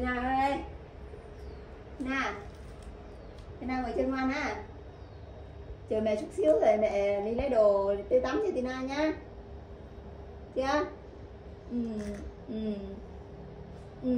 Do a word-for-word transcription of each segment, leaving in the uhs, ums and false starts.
Tina ơi, Tina, Tina ngồi chơi ngoan á, chờ mẹ chút xíu rồi mẹ đi lấy đồ đi tắm cho Tina nhá, chưa? Ừ, ừ, ừ.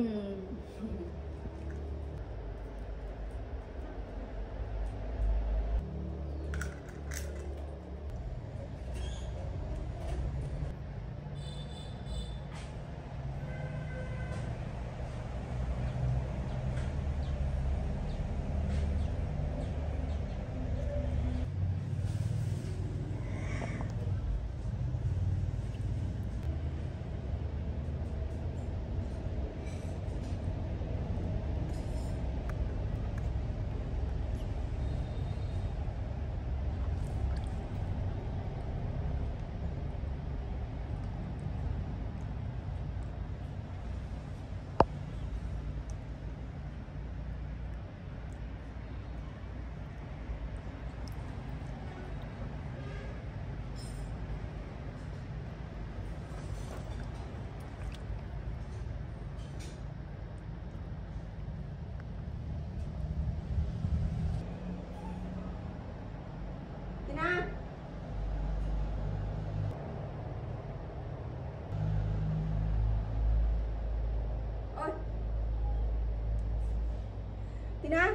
Tina,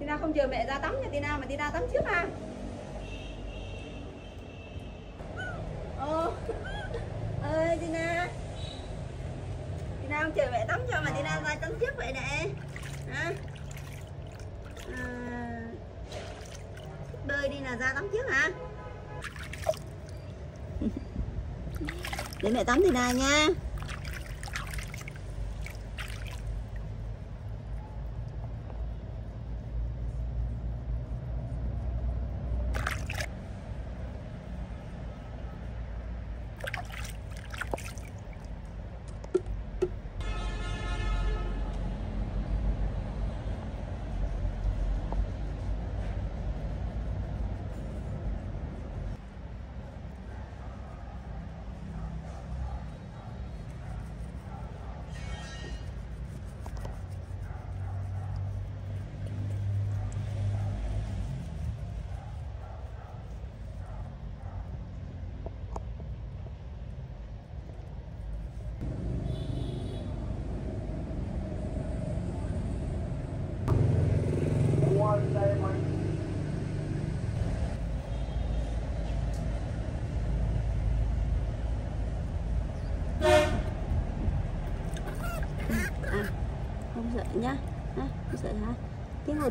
Tina không chờ mẹ ra tắm nha Tina, mà Tina tắm trước à? Ồ, ơi Tina, Tina không chờ mẹ tắm cho mà Tina ra tắm trước vậy nè. Hả? À, bơi đi là ra tắm trước hả? Để mẹ tắm Tina nha. Không sợ nhá, à, không sợ hả? Tiếng ô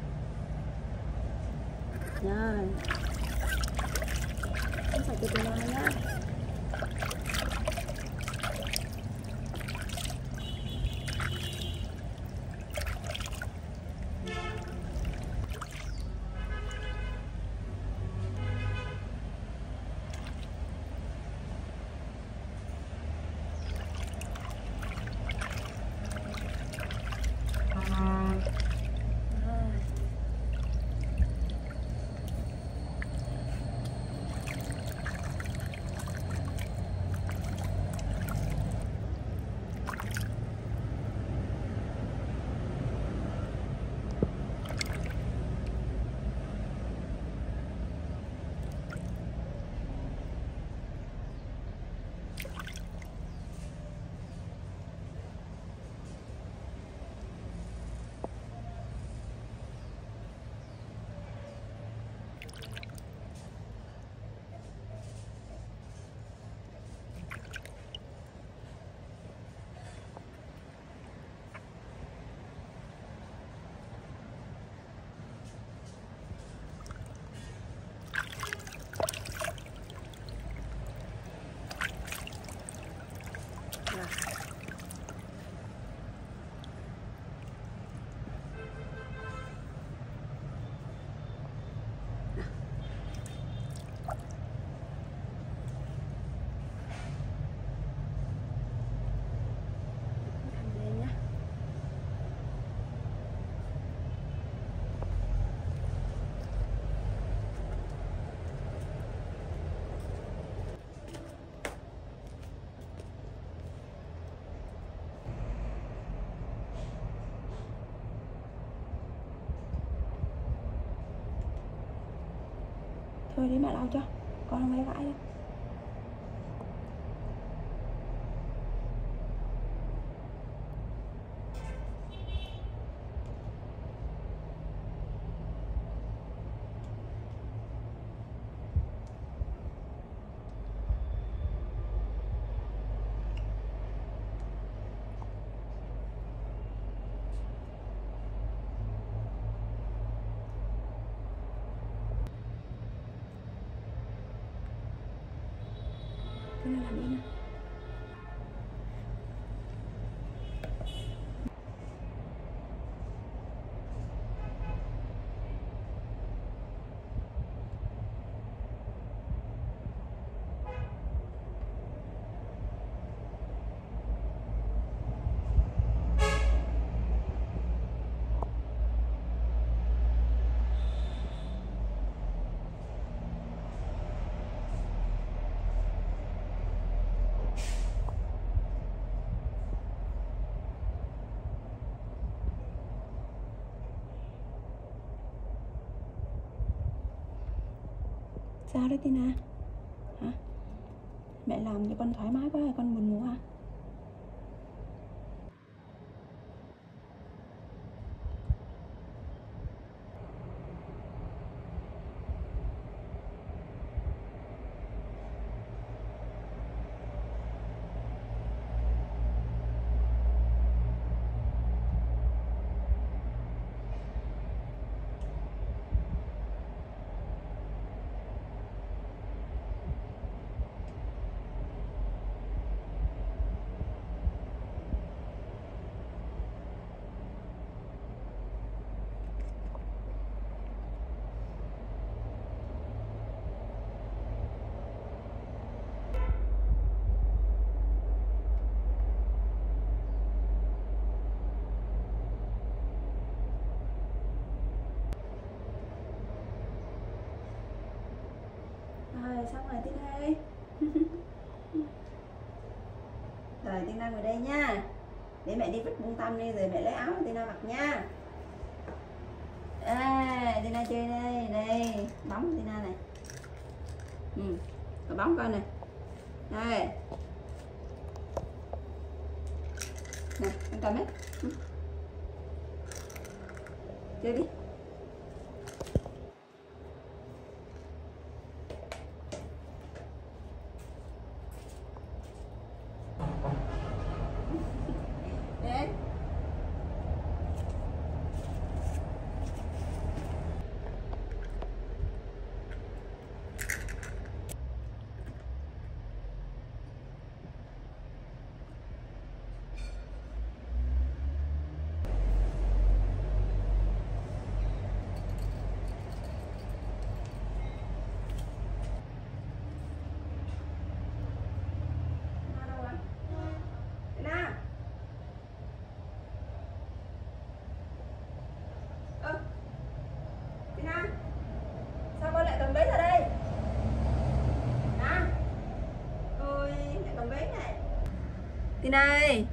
Rồi, không sợ từ nào nhá. Thôi đi mẹ lau cho, con không lấy vải đâu. Cái này là đi nè. Sao đấy Tina? Hả? Mẹ làm cho con thoải mái quá rồi con buồn ngủ hả? Xong rồi Tina ơi. Rồi Tina ngồi đây nha. Để mẹ đi vứt bông tăm đi rồi mẹ lấy áo Tina mặc nha. À, Tina chơi đây, đây bóng Tina này. Ừ, rồi bóng con này. Đây. Nè, con cầm hết. Chơi đi. Tina ơi,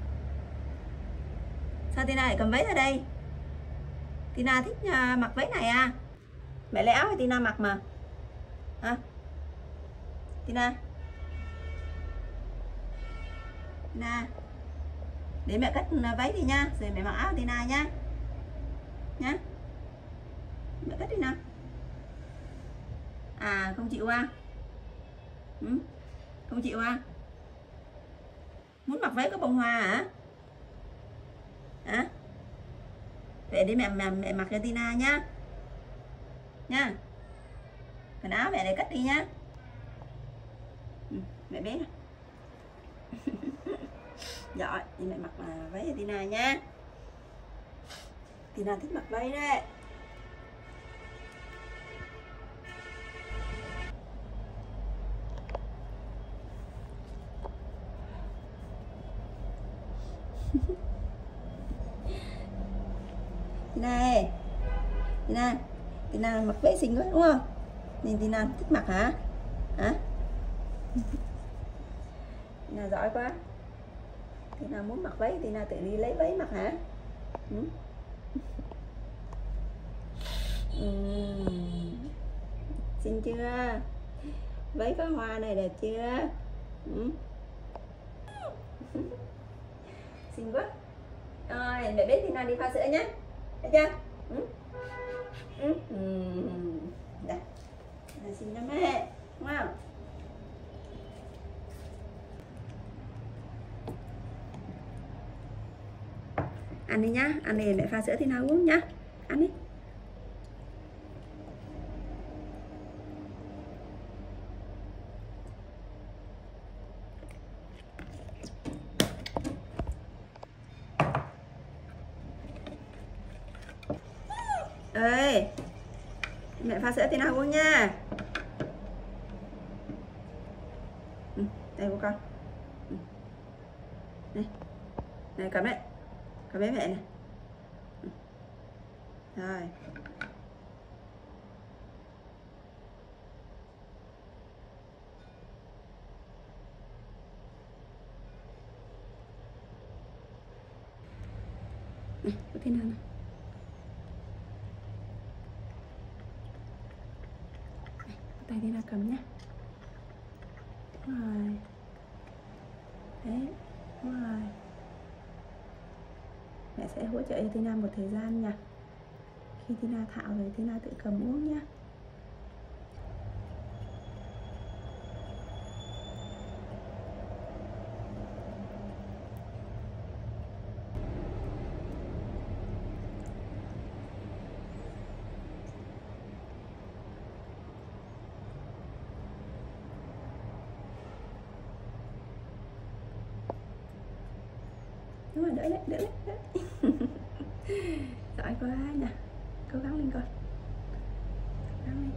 sao Tina lại cầm váy ra đây? Tina thích uh, mặc váy này à? Mẹ lấy áo cho Tina mặc mà. Hả? Tina, Tina, để mẹ cắt váy đi nha, rồi mẹ mặc áo Tina nha, nhá. Mẹ cắt đi nào. À không chịu à? Ừ? Không chịu à? Muốn mặc váy có bông hoa hả? Hả? Vậy đi mẹ, mẹ mẹ mặc cho Tina nhá. Nha. Quần áo mẹ để cắt đi nhá. Ừ, mẹ bé. Rồi, thì mẹ mặc váy cho Tina nha. Tina thích mặc váy đấy. Tina, Tina, Tina mặc váy xinh quá đúng không? Nên Tina thích mặc hả? Hả? Tina giỏi quá. Tina muốn mặc váy, Tina tự đi lấy váy mặc hả? Ừ. Xinh chưa? Với cái hoa này đẹp chưa? Ừ. Xinh quá. Rồi, mẹ biết Tina đi pha sữa nhé. Được chưa? Ừ. Ừ. Ừ. Đây. Đây xinh lắm mẹ. Đúng không? Ăn đi nhá, ăn đi, mẹ pha sữa Tina uống nhá. Ăn đi. Ê, mẹ pha sữa Tina uống nha. Ừ, đây của con. Ừ. Này, này cầm đấy, cầm bé mẹ này. Ừ. Rồi. Này, có thế nào nào? Tay Tina cầm nhá. Đúng rồi. Đấy, đúng rồi. Mẹ sẽ hỗ trợ cho Tina một thời gian nha. Khi Tina thạo rồi Tina tự cầm uống nhá. Đúng rồi, đỡ đấy, đỡ đấy, đỡ đấy. Giỏi quá nhỉ. Cố gắng lên coi. Cố gắng lên.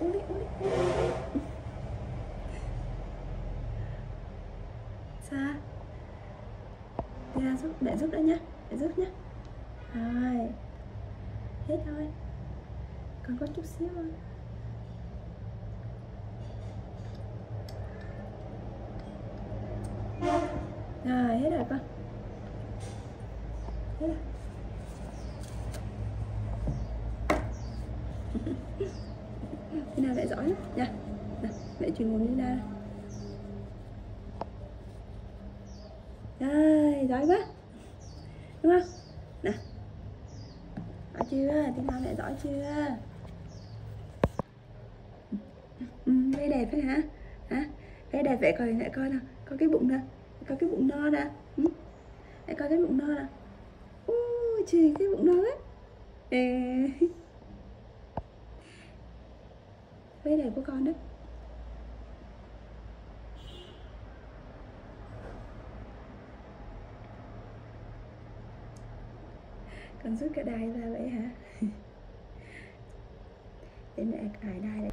Uống đi, uống đi, uống đi. Sao? Tina giúp, để giúp đã nhá. Để giúp nhá. Rồi. Hết thôi. Còn có chút xíu thôi. Rồi, hết rồi con. Hết rồi. Tina mẹ giỏi lắm nha. Nào, mẹ truyền nguồn Tina. Đây, giỏi quá. Đúng không? Nào. Giỏi chưa? Tina mẹ giỏi chưa? Ừ, bé đẹp đấy hả? Hả? Bé đẹp vậy coi mẹ coi nào. Có cái bụng nè. Có cái bụng no nè. Ừ. Mẹ coi cái bụng no nè. Ui, chì cái bụng no ấy. Ê. Bé đẹp của con đấy. Con rút cái đai ra vậy hả? Để mẹ cài đai đấy.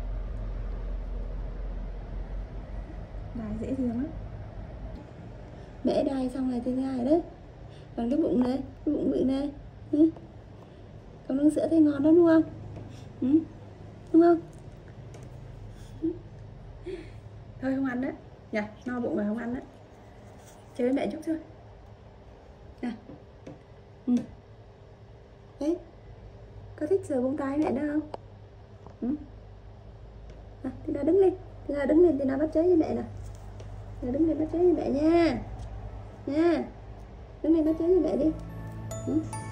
Đai dễ thương lắm. Mẹ đai xong này thì ra rồi đấy. Còn cái bụng này, cái bụng bự này. Ừ. Con uống sữa thấy ngon lắm đúng không? Ừ. Đúng không? Thôi không ăn đấy nha, no bụng rồi không ăn đấy. Chơi với mẹ chút thôi nè. Ừ. Đấy, có thích sờ bông tai mẹ đó không? Ừ. À, Tina đứng lên, Tina đứng lên, Tina bắt chế với mẹ nè. Tina đứng lên bắt chế với mẹ nha. Nha. Đứng lên bắt chế với mẹ đi. Ừ.